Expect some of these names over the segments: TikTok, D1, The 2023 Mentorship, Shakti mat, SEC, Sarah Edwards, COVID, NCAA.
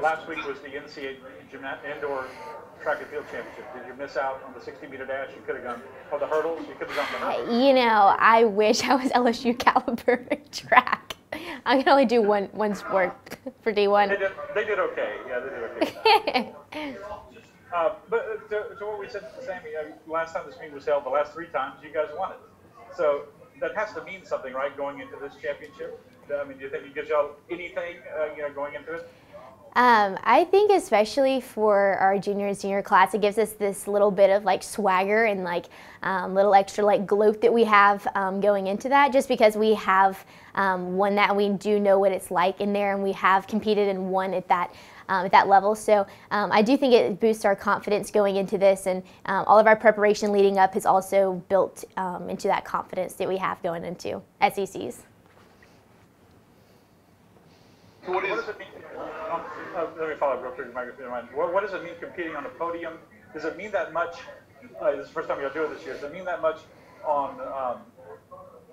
Last week was the NCAA indoor track and field championship. Did you miss out on the 60-meter dash? You could have gone, or the hurdles? You could have gone the hurdles. You know, I wish I was LSU caliber track. I can only do one sport for D1. They did okay. Yeah, they did okay. But to what we said to Sammy, last time this meeting was held, the last three times you guys won it. So that has to mean something, right, going into this championship? I mean, do you think it gives y'all anything, you know, going into it? I think especially for our junior and senior class, it gives us this little bit of like swagger and like little extra like gloat that we have going into that, just because we have won that and we do know what it's like in there, and we have competed and won at that level. So I do think it boosts our confidence going into this, and all of our preparation leading up is also built into that confidence that we have going into SECs. So what does it mean? Let me follow up real quick with the microphone. What does it mean competing on a podium? Does it mean that much? This is the first time you'll do it this year. Does it mean that much on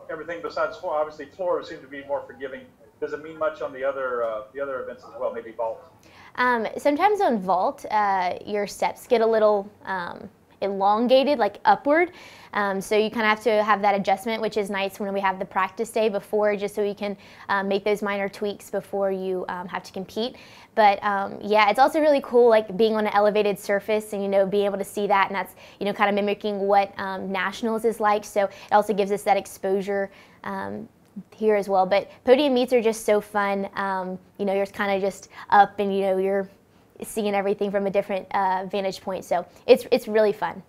everything besides floor? Obviously, floor seems to be more forgiving. Does it mean much on the other events as well? Maybe vault. Sometimes on vault, your steps get a little elongated, like upward. So you kind of have to have that adjustment, which is nice when we have the practice day before, just so you can make those minor tweaks before you have to compete. But yeah, it's also really cool, like being on an elevated surface and, you know, being able to see that, and that's, you know, kind of mimicking what nationals is like. So it also gives us that exposure here as well. But podium meets are just so fun. You know, you're kind of just up and, you know, you're seeing everything from a different vantage point. So it's really fun.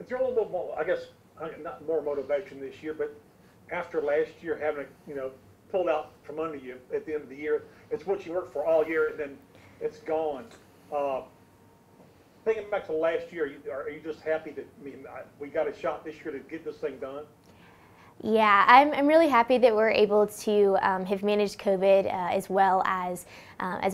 It's a little more, I guess, not more motivation this year, but after last year having, you know, pulled out from under you at the end of the year, it's what you worked for all year and then it's gone. Thinking back to last year, are you just happy that, I mean, we got a shot this year to get this thing done? Yeah, I'm really happy that we're able to have managed COVID as well as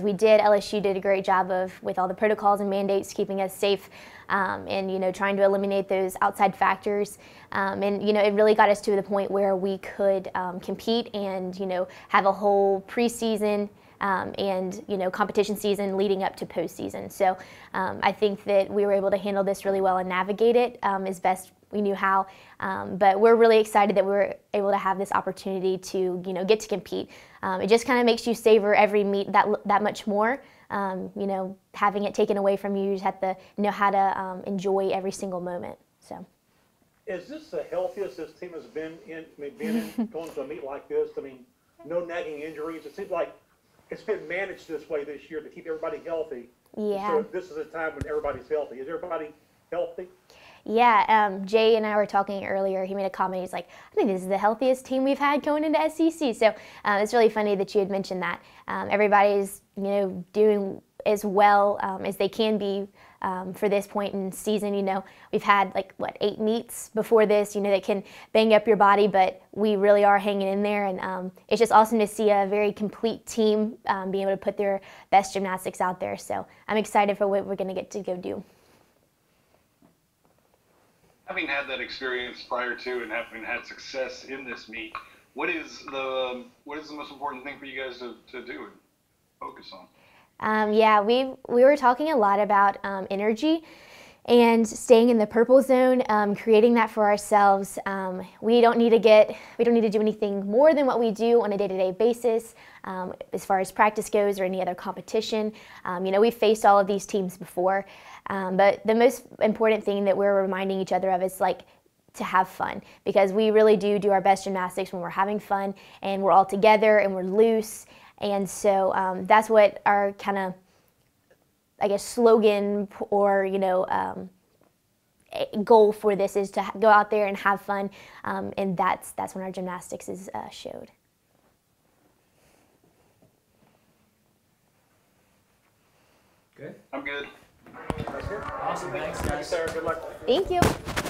we did. LSU did a great job of, with all the protocols and mandates, keeping us safe and, you know, trying to eliminate those outside factors. And, you know, it really got us to the point where we could compete and, you know, have a whole preseason and, you know, competition season leading up to postseason. So I think that we were able to handle this really well and navigate it as best we knew how, but we're really excited that we were able to have this opportunity to, you know, get to compete. It just kind of makes you savor every meet that much more. You know, having it taken away from you, you just have to know how to enjoy every single moment. So, is this the healthiest this team has been in? I mean, going to a meet like this, I mean, no nagging injuries. It seems like it's been managed this way this year to keep everybody healthy. Yeah. So this is a time when everybody's healthy. Is everybody healthy? Yeah, Jay and I were talking earlier. He made a comment. He's like, I think this is the healthiest team we've had going into SEC. So it's really funny that you had mentioned that. Everybody's, you know, doing as well as they can be for this point in season. You know, we've had like, what, 8 meets before this, you know, that can bang up your body, but we really are hanging in there. And it's just awesome to see a very complete team being able to put their best gymnastics out there. So I'm excited for what we're going to get to go do. Having had that experience prior to and having had success in this meet, what is the most important thing for you guys to do and focus on? Yeah, we were talking a lot about energy and staying in the purple zone, creating that for ourselves. We don't need to do anything more than what we do on a day-to-day basis as far as practice goes or any other competition. You know, we've faced all of these teams before. But the most important thing that we're reminding each other of is like to have fun, because we really do our best gymnastics when we're having fun and we're all together and we're loose. And so that's what our kind of, I guess, slogan or, you know, goal for this is, to go out there and have fun. And that's when our gymnastics is showed. Good? I'm good. Awesome. Thanks, guys. Thank you, Sarah. Good luck. Thank you.